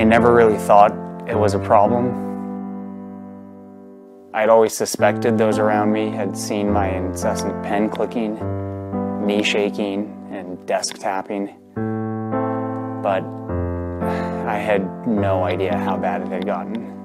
I never really thought it was a problem. I'd always suspected those around me had seen my incessant pen clicking, knee shaking, and desk tapping, but I had no idea how bad it had gotten.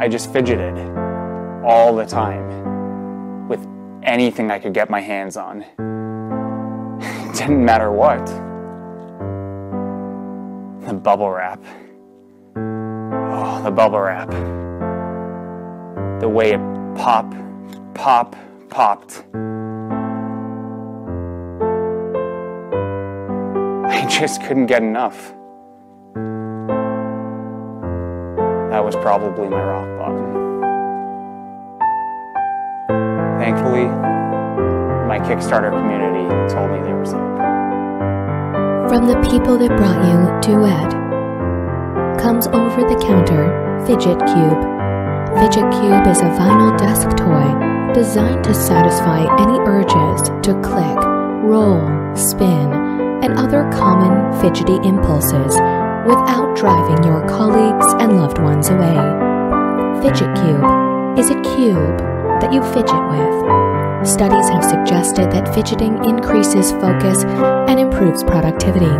I just fidgeted all the time with anything I could get my hands on. It didn't matter what. The bubble wrap. Oh, the bubble wrap. The way it popped. I just couldn't get enough. That was probably my rock bottom. Thankfully, my Kickstarter community told me there was hope. From the people that brought you Duet comes over the counter Fidget Cube. Fidget Cube is a vinyl desk toy designed to satisfy any urges to click, roll, spin, and other common fidgety impulses, without driving your colleagues and loved ones away. Fidget Cube is a cube that you fidget with. Studies have suggested that fidgeting increases focus and improves productivity.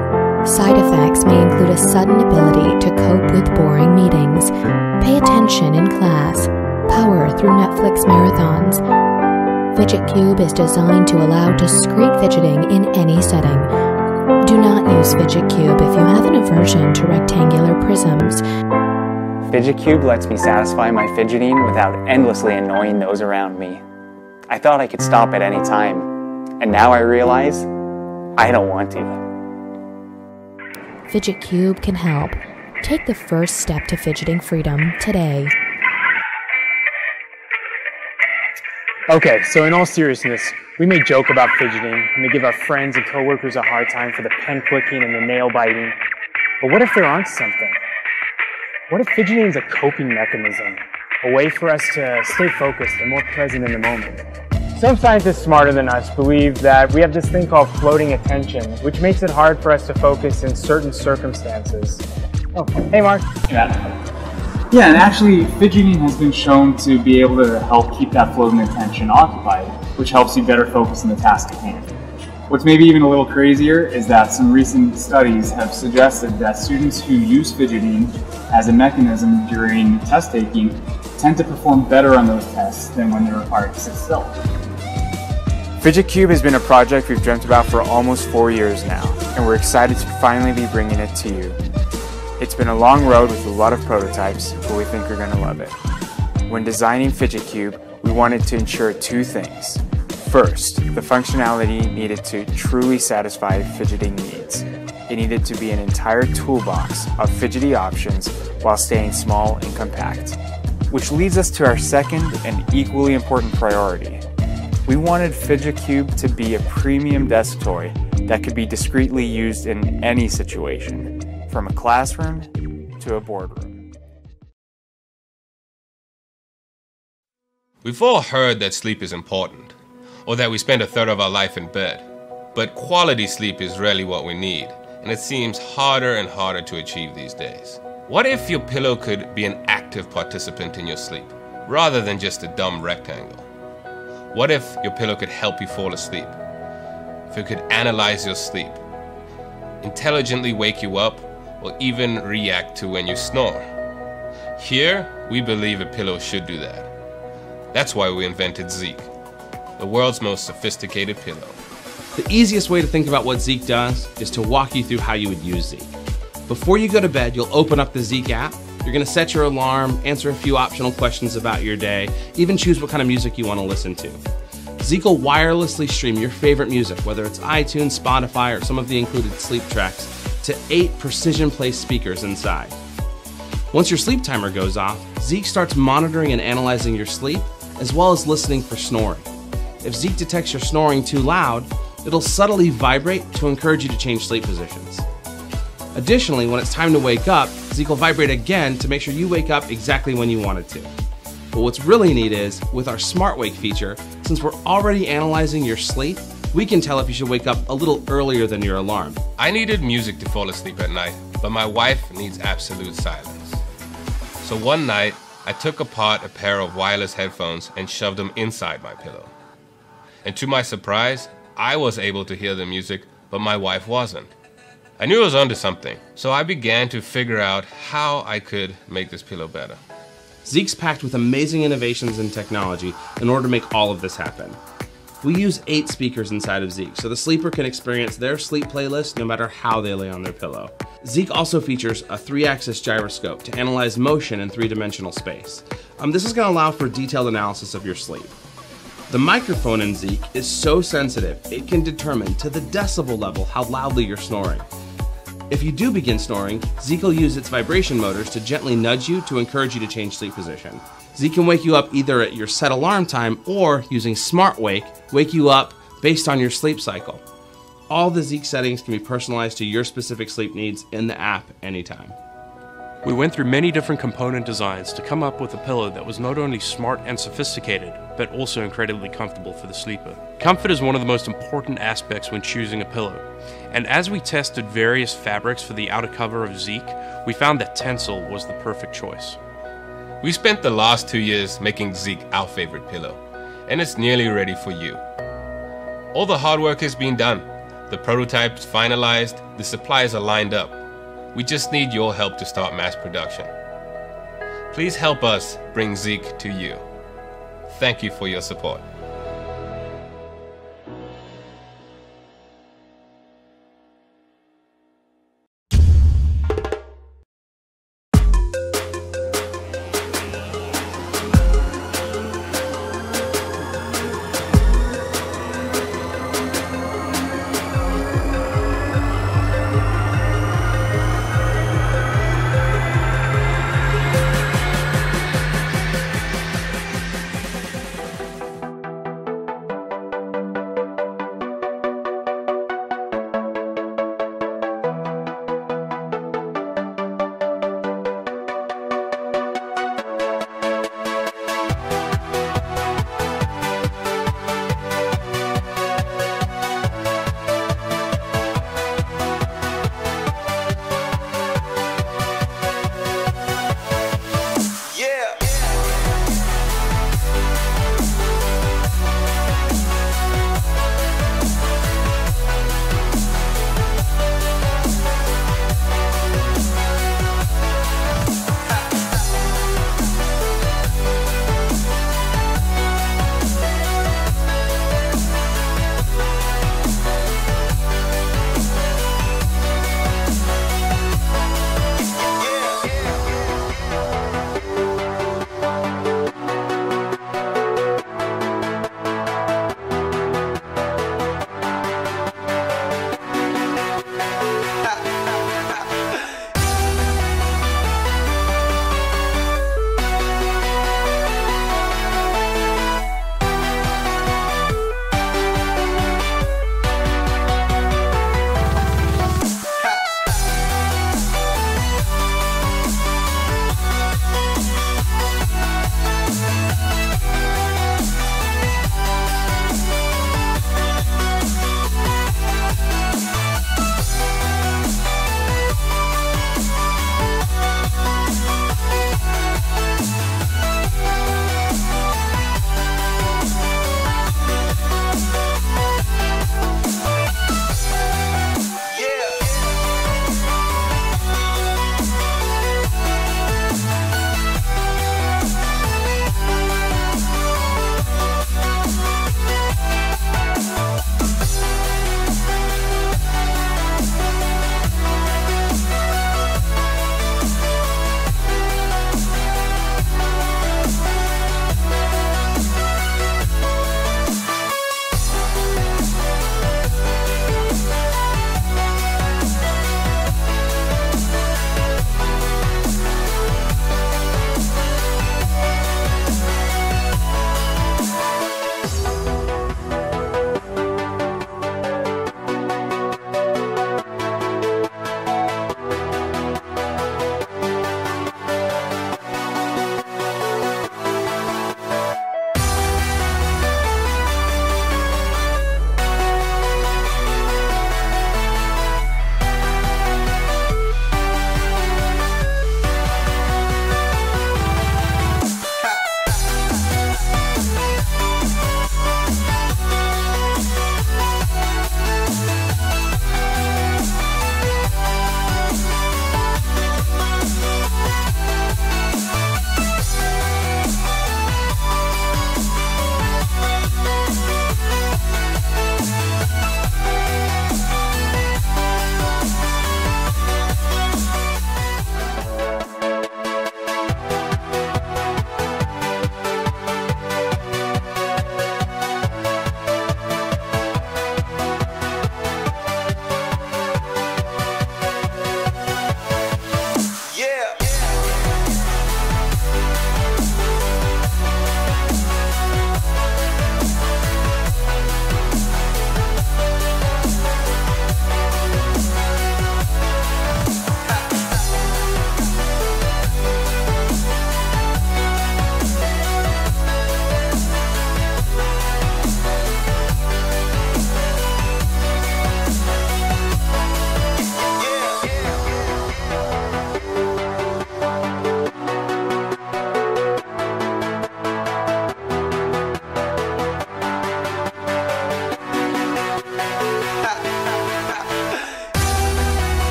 Side effects may include a sudden ability to cope with boring meetings, pay attention in class, power through Netflix marathons. Fidget Cube is designed to allow discrete fidgeting in any setting. Do not use Fidget Cube if you have an aversion to rectangular prisms. Fidget Cube lets me satisfy my fidgeting without endlessly annoying those around me. I thought I could stop at any time, and now I realize I don't want to. Fidget Cube can help. Take the first step to fidgeting freedom today. Okay, so in all seriousness, we may joke about fidgeting, and we give our friends and coworkers a hard time for the pen clicking and the nail biting, but what if they're onto something? What if fidgeting is a coping mechanism, a way for us to stay focused and more present in the moment? Some scientists smarter than us believe that we have this thing called floating attention, which makes it hard for us to focus in certain circumstances. Oh, hey Mark. Yeah. Yeah, and actually, fidgeting has been shown to be able to help keep that floating attention occupied, which helps you better focus on the task at hand. What's maybe even a little crazier is that some recent studies have suggested that students who use fidgeting as a mechanism during test taking tend to perform better on those tests than when they're required to sit still. Fidget Cube has been a project we've dreamt about for almost 4 years now, and we're excited to finally be bringing it to you. It's been a long road with a lot of prototypes, but we think you're going to love it. When designing Fidget Cube, we wanted to ensure two things. First, the functionality needed to truly satisfy fidgeting needs. It needed to be an entire toolbox of fidgety options while staying small and compact. Which leads us to our second and equally important priority. We wanted Fidget Cube to be a premium desk toy that could be discreetly used in any situation, from a classroom to a boardroom. We've all heard that sleep is important, or that we spend a third of our life in bed. But quality sleep is really what we need, and it seems harder and harder to achieve these days. What if your pillow could be an active participant in your sleep, rather than just a dumb rectangle? What if your pillow could help you fall asleep? If it could analyze your sleep, intelligently wake you up, or even react to when you snore? Here, we believe a pillow should do that. That's why we invented ZEEQ, the world's most sophisticated pillow. The easiest way to think about what ZEEQ does is to walk you through how you would use ZEEQ. Before you go to bed, you'll open up the ZEEQ app. You're gonna set your alarm, answer a few optional questions about your day, even choose what kind of music you wanna listen to. ZEEQ will wirelessly stream your favorite music, whether it's iTunes, Spotify, or some of the included sleep tracks, to 8 precision-placed speakers inside. Once your sleep timer goes off, ZEEQ starts monitoring and analyzing your sleep, as well as listening for snoring. If ZEEQ detects you're snoring too loud, it'll subtly vibrate to encourage you to change sleep positions. Additionally, when it's time to wake up, ZEEQ will vibrate again to make sure you wake up exactly when you wanted to. But what's really neat is, with our SmartWake feature, since we're already analyzing your sleep, we can tell if you should wake up a little earlier than your alarm. I needed music to fall asleep at night, but my wife needs absolute silence. So one night, I took apart a pair of wireless headphones and shoved them inside my pillow. And to my surprise, I was able to hear the music, but my wife wasn't. I knew I was onto something, so I began to figure out how I could make this pillow better. ZEEQ's packed with amazing innovations in technology in order to make all of this happen. We use 8 speakers inside of ZEEQ, so the sleeper can experience their sleep playlist no matter how they lay on their pillow. ZEEQ also features a 3-axis gyroscope to analyze motion in 3-dimensional space. This is going to allow for detailed analysis of your sleep. The microphone in ZEEQ is so sensitive, it can determine to the decibel level how loudly you're snoring. If you do begin snoring, ZEEQ will use its vibration motors to gently nudge you to encourage you to change sleep position. ZEEQ can wake you up either at your set alarm time or, using SmartWake, wake you up based on your sleep cycle. All the ZEEQ settings can be personalized to your specific sleep needs in the app anytime. We went through many different component designs to come up with a pillow that was not only smart and sophisticated, but also incredibly comfortable for the sleeper. Comfort is one of the most important aspects when choosing a pillow, and as we tested various fabrics for the outer cover of ZEEQ, we found that Tencel was the perfect choice. We spent the last 2 years making ZEEQ our favorite pillow, and it's nearly ready for you. All the hard work has been done, the prototypes finalized, the supplies are lined up. We just need your help to start mass production. Please help us bring ZEEQ to you. Thank you for your support.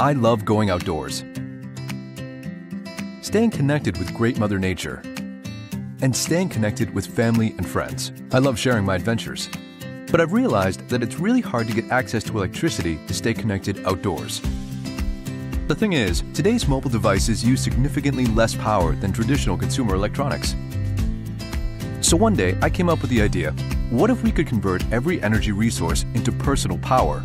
I love going outdoors, staying connected with great Mother Nature, and staying connected with family and friends. I love sharing my adventures, but I've realized that it's really hard to get access to electricity to stay connected outdoors. The thing is, today's mobile devices use significantly less power than traditional consumer electronics. So one day, I came up with the idea, what if we could convert every energy resource into personal power?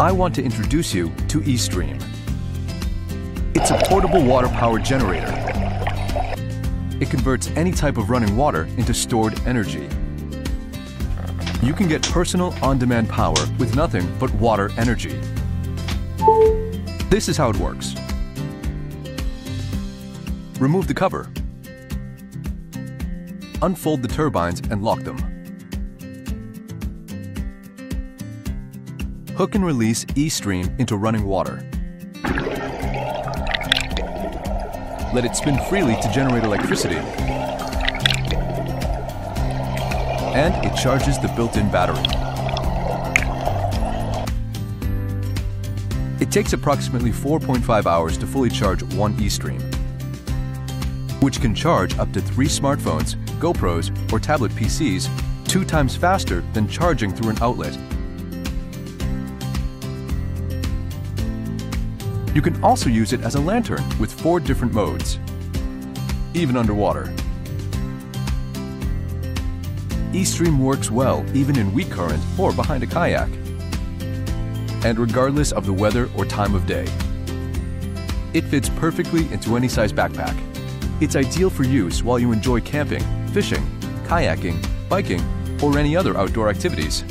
I want to introduce you to eStream. It's a portable water-powered generator. It converts any type of running water into stored energy. You can get personal on-demand power with nothing but water energy. This is how it works. Remove the cover. Unfold the turbines and lock them. Hook and release eStream into running water. Let it spin freely to generate electricity. And it charges the built-in battery. It takes approximately 4.5 hours to fully charge one eStream, which can charge up to 3 smartphones, GoPros, or tablet PCs 2 times faster than charging through an outlet. You can also use it as a lantern with 4 different modes, even underwater. eStream works well even in weak current or behind a kayak, and regardless of the weather or time of day. It fits perfectly into any size backpack. It's ideal for use while you enjoy camping, fishing, kayaking, biking, or any other outdoor activities.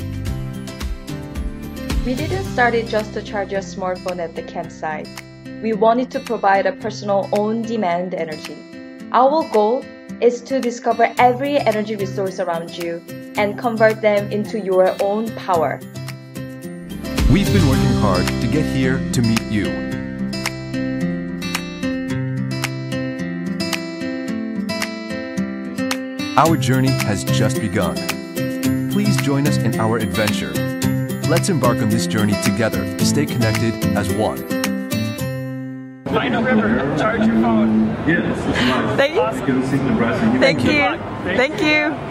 We didn't start it just to charge your smartphone at the campsite. We wanted to provide a personal on-demand energy. Our goal is to discover every energy resource around you and convert them into your own power. We've been working hard to get here to meet you. Our journey has just begun. Please join us in our adventure. Let's embark on this journey together to stay connected as one. Find a river, charge your phone. Yes, it's nice. Thank you. Thank you.